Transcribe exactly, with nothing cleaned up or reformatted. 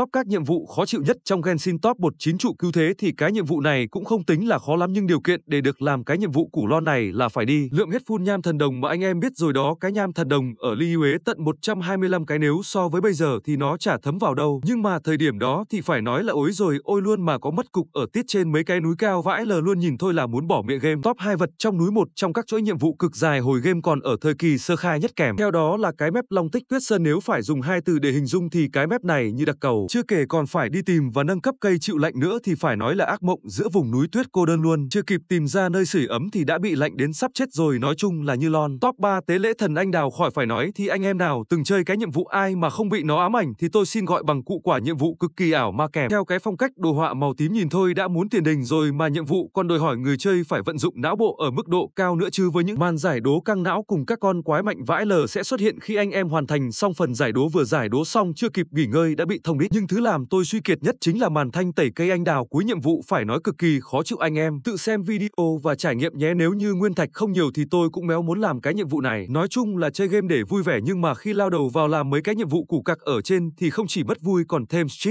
top các nhiệm vụ khó chịu nhất trong Genshin top một chín trụ cứu thế thì cái nhiệm vụ này cũng không tính là khó lắm, nhưng điều kiện để được làm cái nhiệm vụ củ lon này là phải đi lượm hết full nham thần đồng mà anh em biết rồi đó. Cái nham thần đồng ở Liyue tận một trăm hai mươi lăm cái, nếu so với bây giờ thì nó chả thấm vào đâu, nhưng mà thời điểm đó thì phải nói là ối rồi ôi luôn, mà có mất cục ở tiết trên mấy cái núi cao vãi lờ luôn, nhìn thôi là muốn bỏ miệng game. Top hai vật trong núi, một trong các chuỗi nhiệm vụ cực dài hồi game còn ở thời kỳ sơ khai nhất, kèm theo đó là cái map Long Tích Tuyết Sơn. Nếu phải dùng hai từ để hình dung thì cái map này như đặc cầu, chưa kể còn phải đi tìm và nâng cấp cây chịu lạnh nữa thì phải nói là ác mộng giữa vùng núi tuyết cô đơn luôn, chưa kịp tìm ra nơi sưởi ấm thì đã bị lạnh đến sắp chết rồi, nói chung là như lon. Top ba tế lễ thần anh đào, khỏi phải nói thì anh em nào từng chơi cái nhiệm vụ ai mà không bị nó ám ảnh thì tôi xin gọi bằng cụ quả, nhiệm vụ cực kỳ ảo mà kèm theo cái phong cách đồ họa màu tím, nhìn thôi đã muốn tiền đình rồi, mà nhiệm vụ còn đòi hỏi người chơi phải vận dụng não bộ ở mức độ cao nữa chứ, với những màn giải đố căng não cùng các con quái mạnh vãi lờ sẽ xuất hiện khi anh em hoàn thành xong phần giải đố. Vừa giải đố xong chưa kịp nghỉ ngơi đã bị thông đít. Nhưng thứ làm tôi suy kiệt nhất chính là màn thanh tẩy cây anh đào cuối nhiệm vụ, phải nói cực kỳ khó chịu, anh em tự xem video và trải nghiệm nhé. Nếu như nguyên thạch không nhiều thì tôi cũng méo muốn làm cái nhiệm vụ này. Nói chung là chơi game để vui vẻ, nhưng mà khi lao đầu vào làm mấy cái nhiệm vụ củ cặc ở trên thì không chỉ mất vui còn thêm stress.